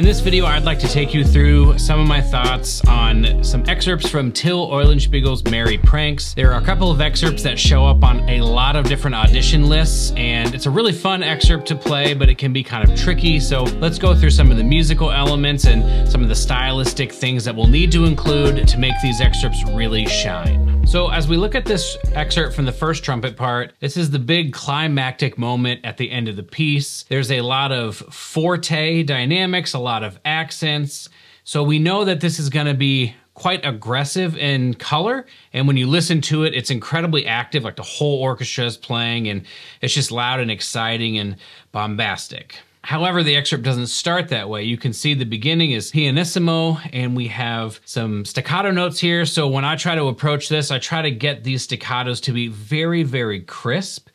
In this video, I'd like to take you through some of my thoughts on some excerpts from Till Eulenspiegel's Merry Pranks. There are a couple of excerpts that show up on a lot of different audition lists, and it's a really fun excerpt to play, but it can be kind of tricky. So let's go through some of the musical elements and some of the stylistic things that we'll need to include to make these excerpts really shine. So as we look at this excerpt from the first trumpet part, this is the big climactic moment at the end of the piece. There's a lot of forte dynamics, a lot of accents. So we know that this is going to be quite aggressive in color. And when you listen to it, it's incredibly active, like the whole orchestra is playing, and it's just loud and exciting and bombastic. However, the excerpt doesn't start that way. You can see the beginning is pianissimo, and we have some staccato notes here. So when I try to approach this, I try to get these staccatos to be very, very crisp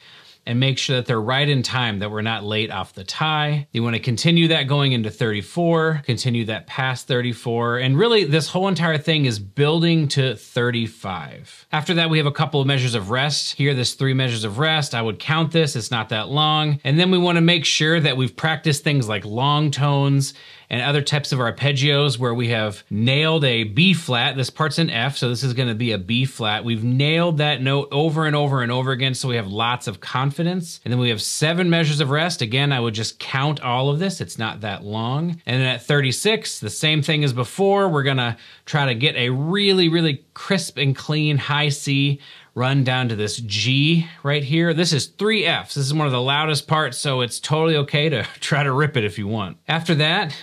and make sure that they're right in time, that we're not late off the tie. You want to continue that going into 34, continue that past 34, and really this whole entire thing is building to 35. After that, we have a couple of measures of rest. Here, there's 3 measures of rest. I would count this, it's not that long. And then we want to make sure that we've practiced things like long tones and other types of arpeggios where we have nailed a B flat. This part's an F, so this is gonna be a B flat. We've nailed that note over and over and over again, so we have lots of confidence. And then we have 7 measures of rest. Again, I would just count all of this. It's not that long. And then at 36, the same thing as before. We're gonna try to get a really, really crisp and clean high C, run down to this G right here. This is 3 Fs. This is one of the loudest parts, so it's totally okay to try to rip it if you want. After that,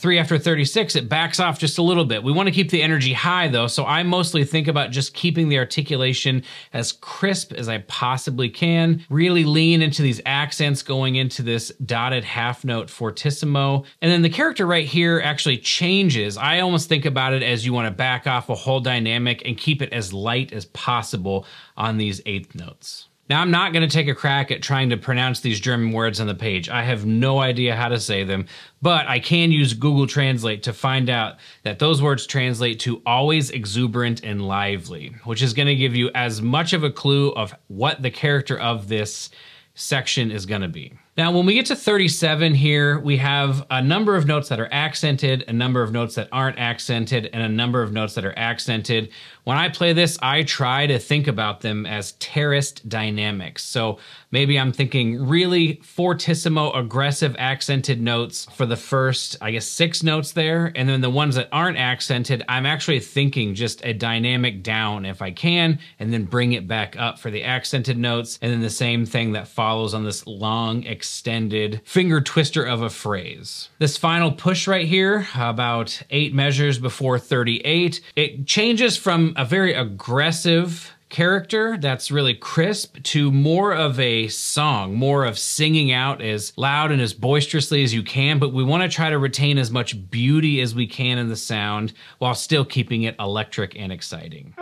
3 after 36, it backs off just a little bit. We want to keep the energy high though, so I mostly think about just keeping the articulation as crisp as I possibly can. Really lean into these accents going into this dotted half note fortissimo. And then the character right here actually changes. I almost think about it as you want to back off a whole dynamic and keep it as light as possible on these eighth notes. Now, I'm not gonna take a crack at trying to pronounce these German words on the page. I have no idea how to say them, but I can use Google Translate to find out that those words translate to always exuberant and lively, which is gonna give you as much of a clue of what the character of this section is gonna be. Now, when we get to 37 here, we have a number of notes that are accented, a number of notes that aren't accented, and a number of notes that are accented. When I play this, I try to think about them as terraced dynamics. So maybe I'm thinking really fortissimo, aggressive accented notes for the first, I guess, 6 notes there. And then the ones that aren't accented, I'm actually thinking just a dynamic down if I can, and then bring it back up for the accented notes. And then the same thing that follows on this long, extended finger twister of a phrase. This final push right here, about 8 measures before 38, it changes from a very aggressive character that's really crisp to more of a song, more of singing out as loud and as boisterously as you can, but we want to try to retain as much beauty as we can in the sound while still keeping it electric and exciting.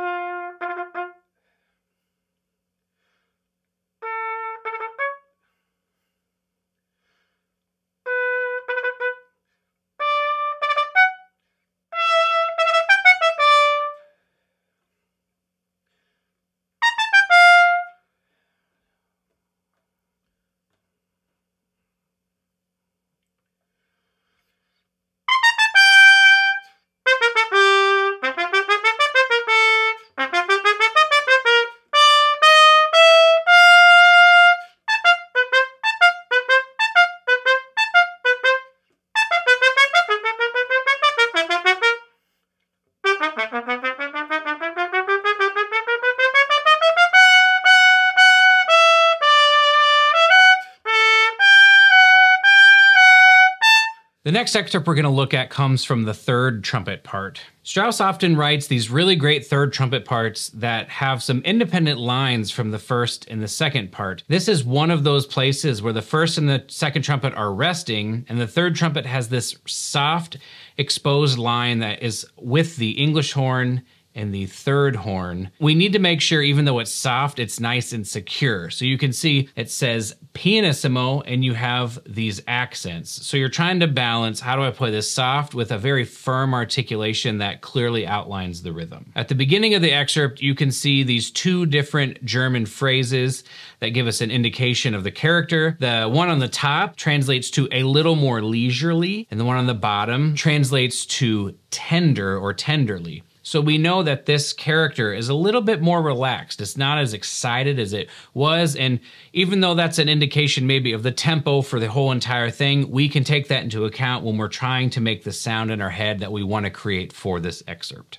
The next excerpt we're gonna look at comes from the third trumpet part. Strauss often writes these really great third trumpet parts that have some independent lines from the first and the second part. This is one of those places where the first and the second trumpet are resting, and the third trumpet has this soft, exposed line that is with the English horn and the third horn. We need to make sure, even though it's soft, it's nice and secure. So you can see it says pianissimo and you have these accents. So you're trying to balance, how do I play this soft with a very firm articulation that clearly outlines the rhythm? At the beginning of the excerpt, you can see these two different German phrases that give us an indication of the character. The one on the top translates to a little more leisurely, and the one on the bottom translates to tender or tenderly. So we know that this character is a little bit more relaxed. It's not as excited as it was. And even though that's an indication maybe of the tempo for the whole entire thing, we can take that into account when we're trying to make the sound in our head that we want to create for this excerpt.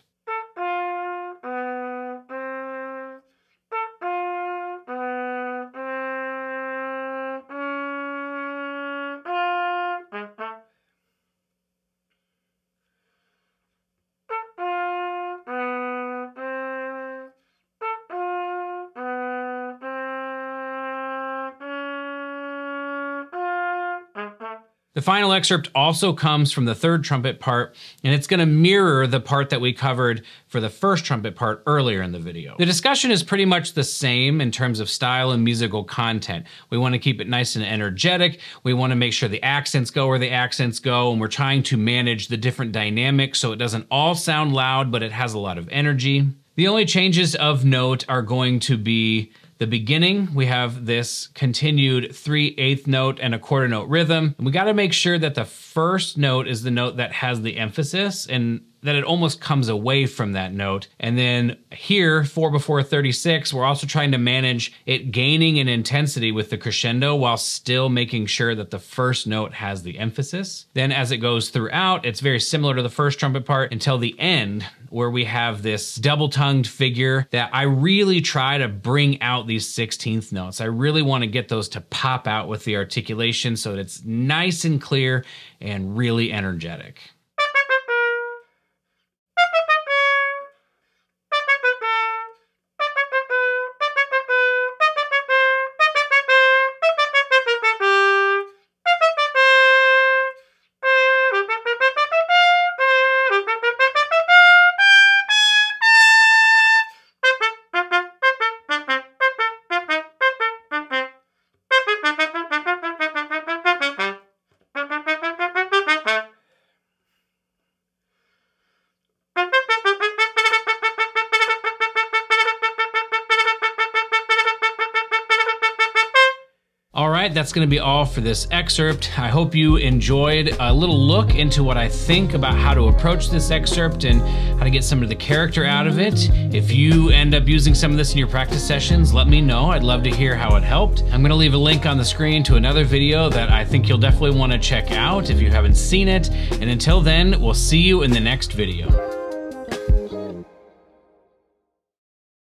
The final excerpt also comes from the third trumpet part, and it's going to mirror the part that we covered for the first trumpet part earlier in the video. The discussion is pretty much the same in terms of style and musical content. We want to keep it nice and energetic. We want to make sure the accents go where the accents go, and we're trying to manage the different dynamics so it doesn't all sound loud, but it has a lot of energy. The only changes of note are going to be the beginning. We have this continued 3/8 note and a quarter note rhythm. And we gotta make sure that the first note is the note that has the emphasis and that it almost comes away from that note. And then here, 4 before 36, we're also trying to manage it gaining in intensity with the crescendo while still making sure that the first note has the emphasis. Then as it goes throughout, it's very similar to the first trumpet part until the end, where we have this double-tongued figure that I really try to bring out these 16th notes. I really want to get those to pop out with the articulation so that it's nice and clear and really energetic. All right, that's gonna be all for this excerpt. I hope you enjoyed a little look into what I think about how to approach this excerpt and how to get some of the character out of it. If you end up using some of this in your practice sessions, let me know. I'd love to hear how it helped. I'm gonna leave a link on the screen to another video that I think you'll definitely wanna check out if you haven't seen it. And until then, we'll see you in the next video.